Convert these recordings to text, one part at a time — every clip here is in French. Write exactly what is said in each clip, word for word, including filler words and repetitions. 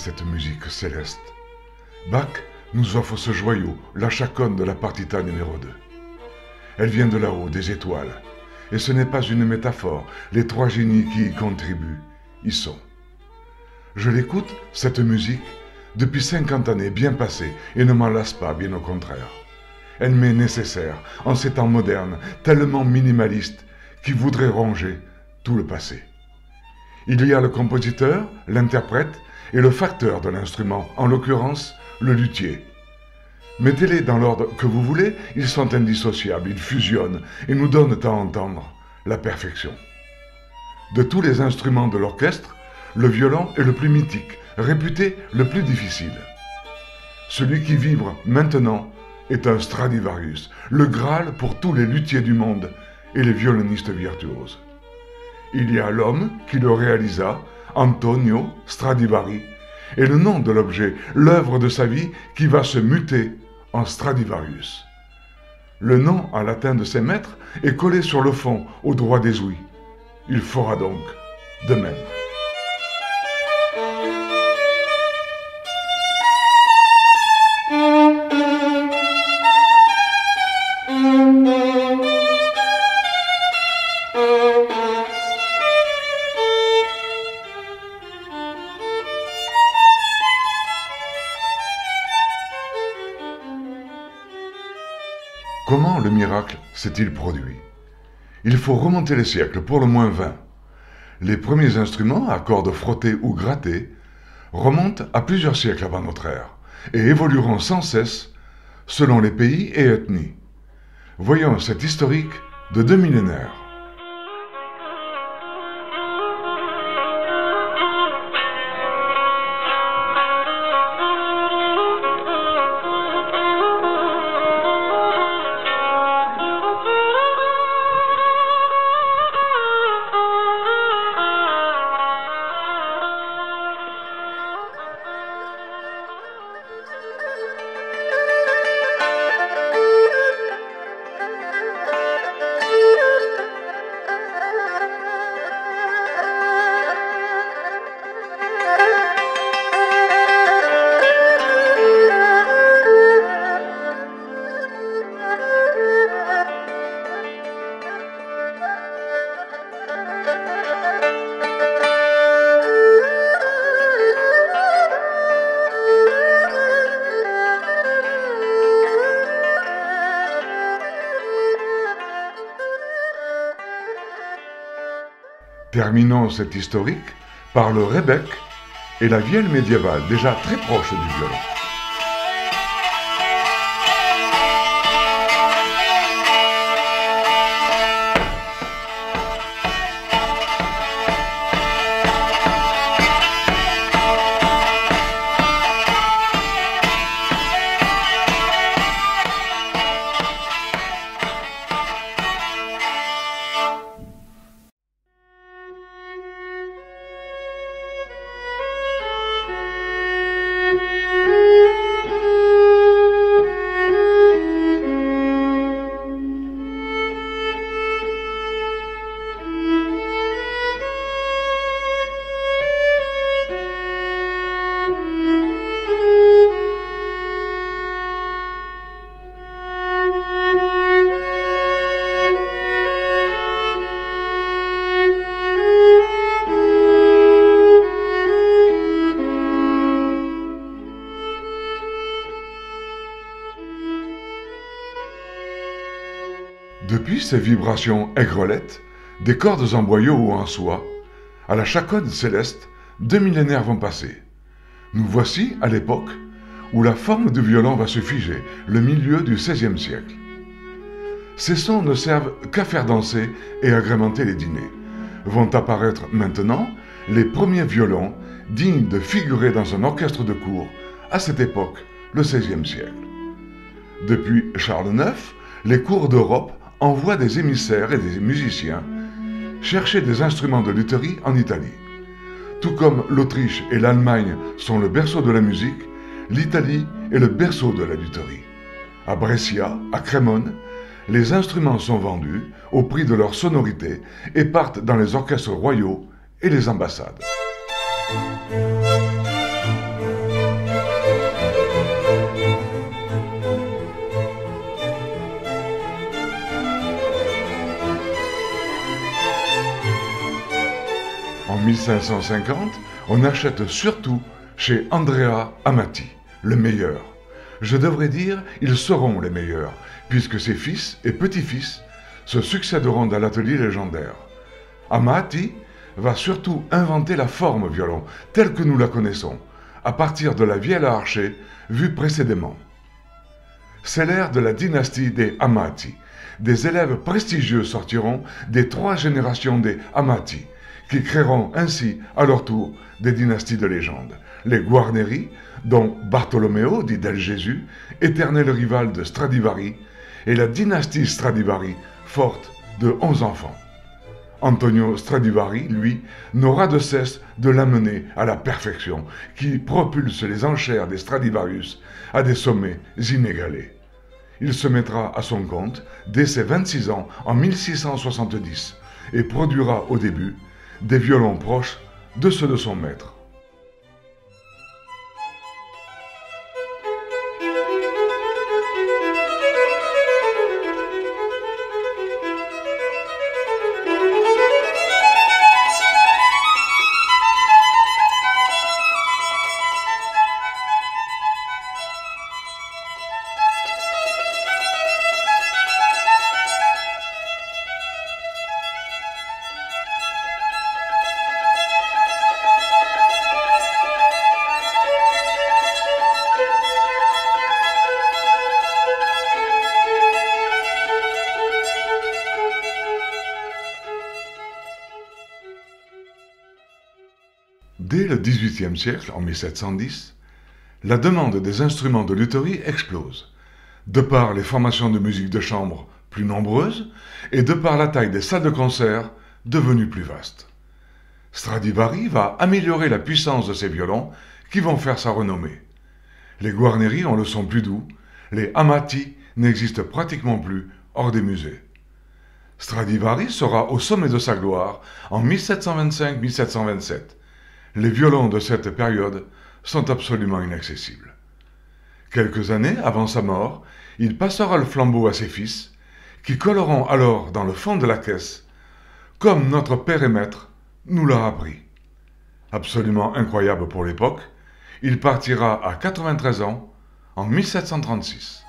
cette musique céleste. Bach nous offre ce joyau, la chaconne de la partita numéro deux. Elle vient de là-haut, des étoiles. Et ce n'est pas une métaphore, les trois génies qui y contribuent, y sont. Je l'écoute, cette musique, depuis cinquante années bien passées, et ne m'en lasse pas, bien au contraire. Elle m'est nécessaire, en ces temps modernes, tellement minimalistes, qui voudraient ronger tout le passé. Il y a le compositeur, l'interprète, et le facteur de l'instrument, en l'occurrence, le luthier. Mettez-les dans l'ordre que vous voulez, ils sont indissociables, ils fusionnent et nous donnent à entendre la perfection. De tous les instruments de l'orchestre, le violon est le plus mythique, réputé le plus difficile. Celui qui vibre maintenant est un Stradivarius, le Graal pour tous les luthiers du monde et les violonistes virtuoses. Il y a l'homme qui le réalisa, Antonio Stradivari, et le nom de l'objet, l'œuvre de sa vie qui va se muter en Stradivarius. Le nom en latin de ses maîtres est collé sur le fond au droit des ouïes. Il fera donc de même. Comment le miracle s'est-il produit? Il faut remonter les siècles, pour le moins vingt. Les premiers instruments, à cordes frottées ou grattées, remontent à plusieurs siècles avant notre ère et évolueront sans cesse selon les pays et ethnies. Voyons cet historique de deux millénaires. Terminons cet historique par le rebec et la vielle médiévale, déjà très proche du violon. Depuis ces vibrations aigrelettes, des cordes en boyau ou en soie, à la chaconne céleste, deux millénaires vont passer. Nous voici à l'époque où la forme du violon va se figer, le milieu du seizième siècle. Ces sons ne servent qu'à faire danser et agrémenter les dîners. Vont apparaître maintenant les premiers violons dignes de figurer dans un orchestre de cour, à cette époque, le seizième siècle. Depuis Charles neuf, les cours d'Europe envoie des émissaires et des musiciens chercher des instruments de lutherie en Italie. Tout comme l'Autriche et l'Allemagne sont le berceau de la musique, l'Italie est le berceau de la lutherie. À Brescia, à Crémone, les instruments sont vendus au prix de leur sonorité et partent dans les orchestres royaux et les ambassades. mille cinq cent cinquante, on achète surtout chez Andrea Amati, le meilleur. Je devrais dire, ils seront les meilleurs, puisque ses fils et petits-fils se succéderont dans l'atelier légendaire. Amati va surtout inventer la forme violon, telle que nous la connaissons, à partir de la vielle à archer vue précédemment. C'est l'ère de la dynastie des Amati. Des élèves prestigieux sortiront des trois générations des Amati, qui créeront ainsi, à leur tour, des dynasties de légende. Les Guarneri, dont Bartolomeo dit del Gesù, éternel rival de Stradivari, et la dynastie Stradivari, forte de onze enfants. Antonio Stradivari, lui, n'aura de cesse de l'amener à la perfection, qui propulse les enchères des Stradivarius à des sommets inégalés. Il se mettra à son compte dès ses vingt-six ans, en mille six cent soixante-dix, et produira au début des violons proches de ceux de son maître. Dès le dix-huitième siècle, en mille sept cent dix, la demande des instruments de lutherie explose, de par les formations de musique de chambre plus nombreuses et de par la taille des salles de concert devenues plus vastes. Stradivari va améliorer la puissance de ses violons qui vont faire sa renommée. Les Guarneri ont le son plus doux, les Amati n'existent pratiquement plus hors des musées. Stradivari sera au sommet de sa gloire en mille sept cent vingt-cinq mille sept cent vingt-sept. Les violons de cette période sont absolument inaccessibles. Quelques années avant sa mort, il passera le flambeau à ses fils, qui colleront alors dans le fond de la caisse, comme notre père et maître nous l'a appris. Absolument incroyable pour l'époque, il partira à quatre-vingt-treize ans en mille sept cent trente-six.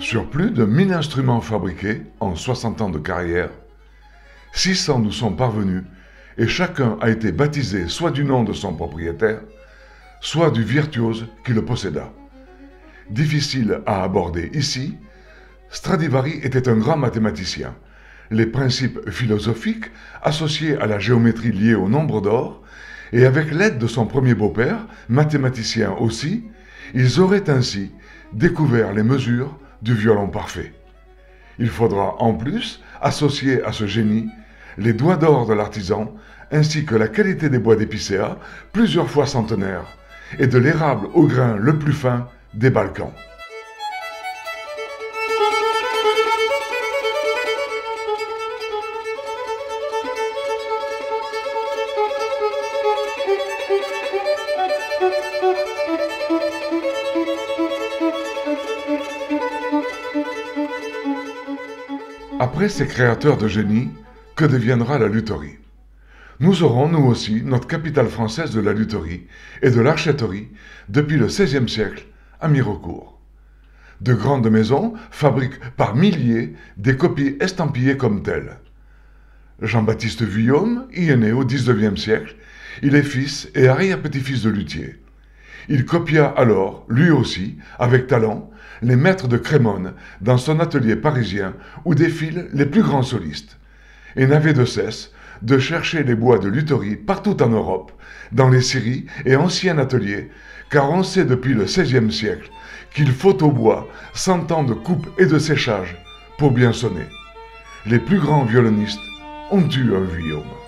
Sur plus de mille instruments fabriqués en soixante ans de carrière, six cents nous sont parvenus et chacun a été baptisé soit du nom de son propriétaire, soit du virtuose qui le posséda. Difficile à aborder ici, Stradivari était un grand mathématicien. Les principes philosophiques associés à la géométrie liée au nombre d'or et avec l'aide de son premier beau-père, mathématicien aussi, ils auraient ainsi découvert les mesures du violon parfait. Il faudra en plus associer à ce génie les doigts d'or de l'artisan ainsi que la qualité des bois d'épicéa plusieurs fois centenaires et de l'érable au grain le plus fin des Balkans. Après ces créateurs de génie, que deviendra la lutherie? Nous aurons, nous aussi, notre capitale française de la lutherie et de l'archetterie depuis le seizième siècle à Mirecourt. De grandes maisons fabriquent par milliers des copies estampillées comme telles. Jean-Baptiste Vuillaume y est né au dix-neuvième siècle. Il est fils et arrière-petit-fils de luthier. Il copia alors, lui aussi, avec talent, les maîtres de Crémone dans son atelier parisien où défilent les plus grands solistes, et n'avait de cesse de chercher les bois de lutherie partout en Europe, dans les scieries et anciens ateliers, car on sait depuis le seizième siècle qu'il faut au bois cent ans de coupe et de séchage pour bien sonner. Les plus grands violonistes ont eu un Vuillaume.